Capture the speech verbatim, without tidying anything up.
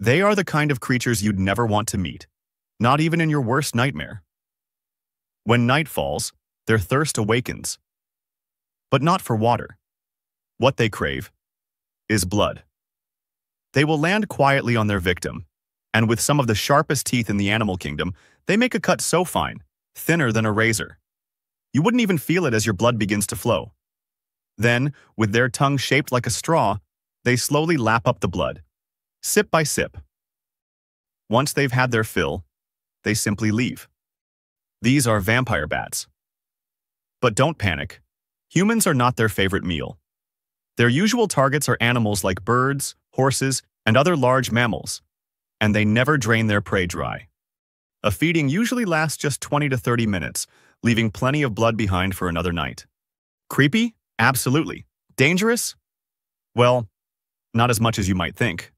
They are the kind of creatures you'd never want to meet, not even in your worst nightmare. When night falls, their thirst awakens, but not for water. What they crave is blood. They will land quietly on their victim, and with some of the sharpest teeth in the animal kingdom, they make a cut so fine, thinner than a razor, you wouldn't even feel it as your blood begins to flow. Then, with their tongue shaped like a straw, they slowly lap up the blood, sip by sip. Once they've had their fill, they simply leave. These are vampire bats. But don't panic. Humans are not their favorite meal. Their usual targets are animals like birds, horses, and other large mammals, and they never drain their prey dry. A feeding usually lasts just twenty to thirty minutes, leaving plenty of blood behind for another night. Creepy? Absolutely. Dangerous? Well, not as much as you might think.